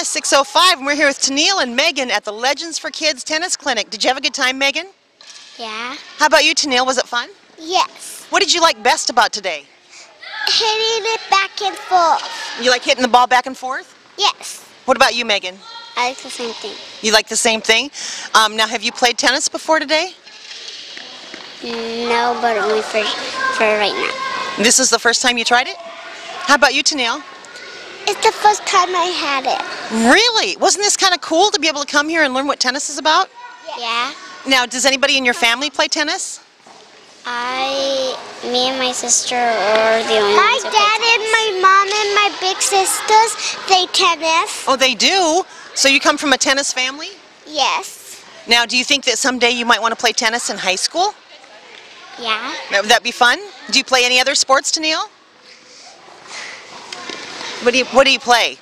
Tennis 605, and we're here with Tenille and Megan at the Legends for Kids Tennis Clinic. Did you have a good time, Megan? Yeah. How about you, Tenille? Was it fun? Yes. What did you like best about today? Hitting it back and forth. You like hitting the ball back and forth? Yes. What about you, Megan? I like the same thing. You like the same thing? Now, have you played tennis before today? No, but only for right now. This is the first time you tried it? How about you, Tenille? It's the first time I had it. Really? Wasn't this kind of cool to be able to come here and learn what tennis is about? Yeah. Now, does anybody in your family play tennis? Me and my sister are the only ones who play tennis. My dad and my mom and my big sisters play tennis. Oh, they do? So you come from a tennis family? Yes. Now, do you think that someday you might want to play tennis in high school? Yeah. Would that be fun? Do you play any other sports, Tenille? What do you play?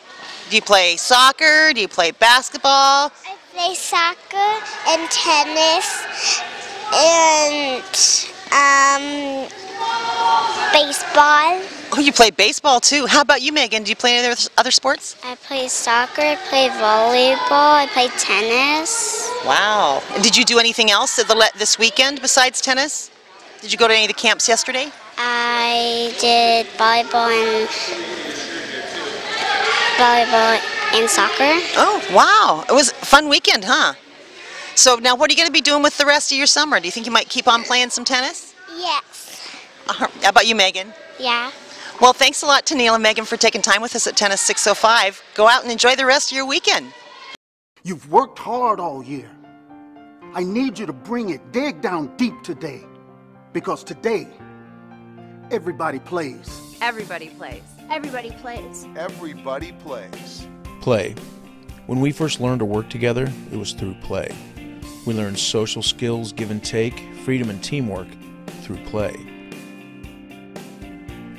Do you play soccer? Do you play basketball? I play soccer and tennis and baseball. Oh, you play baseball too. How about you, Megan? Do you play any other sports? I play soccer, I play volleyball, I play tennis. Wow. And did you do anything else this weekend besides tennis? Did you go to any of the camps yesterday? I did volleyball and soccer. Oh, wow. It was a fun weekend, huh? So now what are you going to be doing with the rest of your summer? Do you think you might keep on playing some tennis? Yes. How about you, Megan? Yeah. Well, thanks a lot, Tenille and Megan, for taking time with us at Tennis 605. Go out and enjoy the rest of your weekend. You've worked hard all year. I need you to bring it. Dig down deep today, because today everybody plays. Everybody plays. Everybody plays. Everybody plays. Play. When we first learned to work together, it was through play. We learned social skills, give and take, freedom and teamwork through play.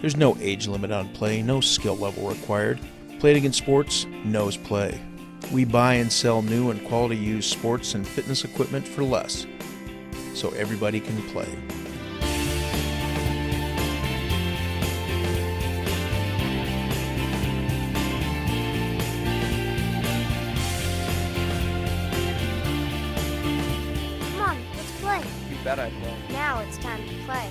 There's no age limit on play, no skill level required. Play It Again Sports knows play. We buy and sell new and quality used sports and fitness equipment for less, so everybody can play. Now it's time to play.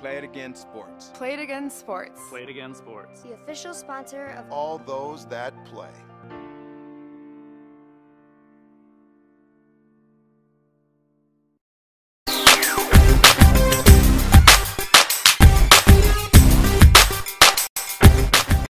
Play It Again Sports. Play It Again Sports. Play It Again Sports. The official sponsor of all those that play.